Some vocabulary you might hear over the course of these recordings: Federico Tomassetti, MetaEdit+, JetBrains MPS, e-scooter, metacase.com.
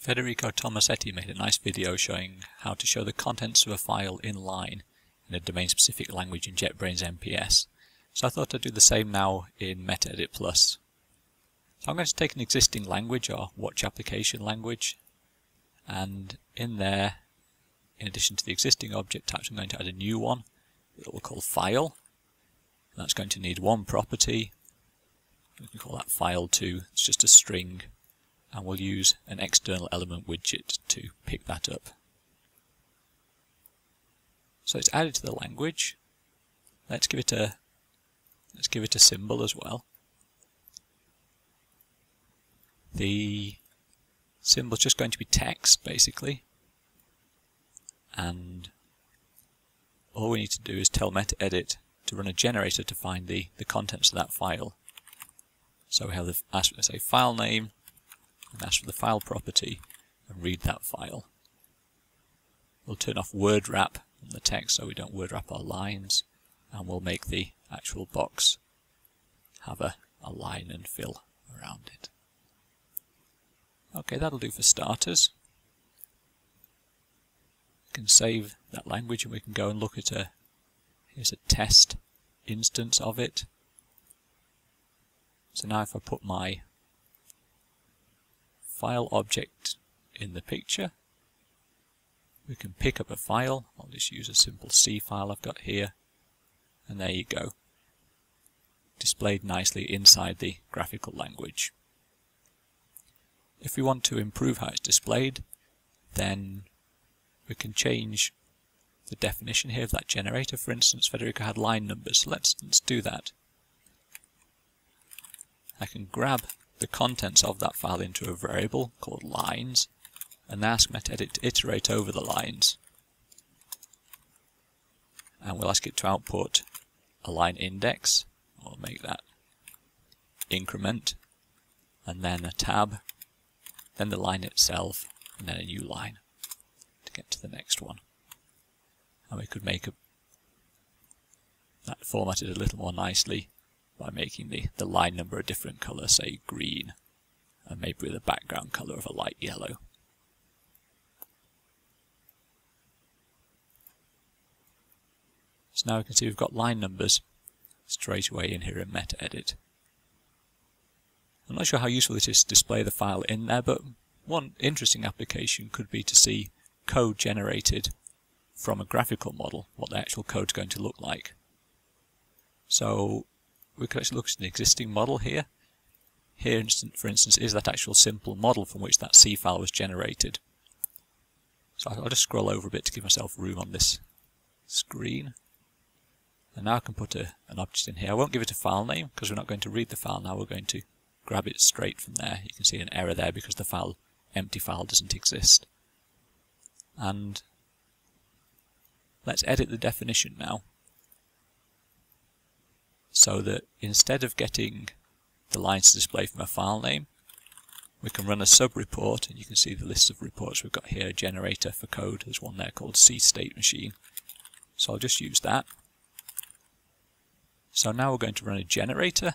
Federico Tomassetti made a nice video showing how to show the contents of a file inline in a domain-specific language in JetBrains MPS. So I thought I'd do the same now in MetaEdit+. So I'm going to take an existing language, or watch application language, and in there, in addition to the existing object types, I'm going to add a new one that we'll call file. And that's going to need one property. We can call that file2. It's just a string. And we'll use an external element widget to pick that up. So it's added to the language. Let's give it a symbol as well. The symbol's just going to be text, basically. And all we need to do is tell MetaEdit to run a generator to find the contents of that file. So we have the say file name, and ask for the file property and read that file. We'll turn off word wrap on the text so we don't word wrap our lines, and we'll make the actual box have a line and fill around it. Okay, that'll do for starters. We can save that language and we can go and look at here's a test instance of it. So now if I put my file object in the picture, we can pick up a file. I'll just use a simple C file I've got here, and there you go, displayed nicely inside the graphical language. If we want to improve how it's displayed, then we can change the definition here of that generator. For instance, Federico had line numbers, so let's do that. I can grab the contents of that file into a variable called lines and ask MetaEdit to iterate over the lines, and we'll ask it to output a line index, or make that increment, and then a tab, then the line itself, and then a new line to get to the next one. And we could make that formatted a little more nicely by making the line number a different colour, say green, and maybe with a background colour of a light yellow. So now we can see we've got line numbers straight away in here in MetaEdit. I'm not sure how useful it is to display the file in there, but one interesting application could be to see code generated from a graphical model, what the actual code's going to look like. So we could actually look at an existing model here. Here, for instance, is that actual simple model from which that C file was generated. So I'll just scroll over a bit to give myself room on this screen. And now I can put an object in here. I won't give it a file name because we're not going to read the file now. We're going to grab it straight from there. You can see an error there because the empty file doesn't exist. And let's edit the definition now, so that instead of getting the lines to display from a file name, we can run a sub-report, and you can see the list of reports we've got here, a generator for code. There's one there called cStateMachine. So I'll just use that. So now we're going to run a generator,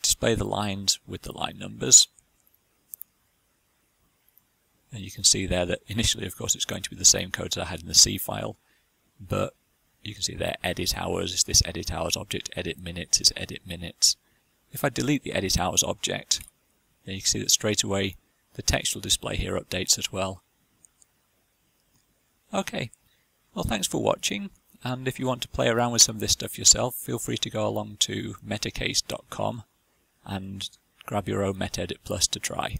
display the lines with the line numbers. And you can see there that initially, of course, it's going to be the same code as I had in the C file, but you can see there, edit hours is this edit hours object, edit minutes is edit minutes. If I delete the edit hours object, then you can see that straight away the textual display here updates as well. Okay, well, thanks for watching, and if you want to play around with some of this stuff yourself, feel free to go along to metacase.com and grab your own MetaEdit+ to try.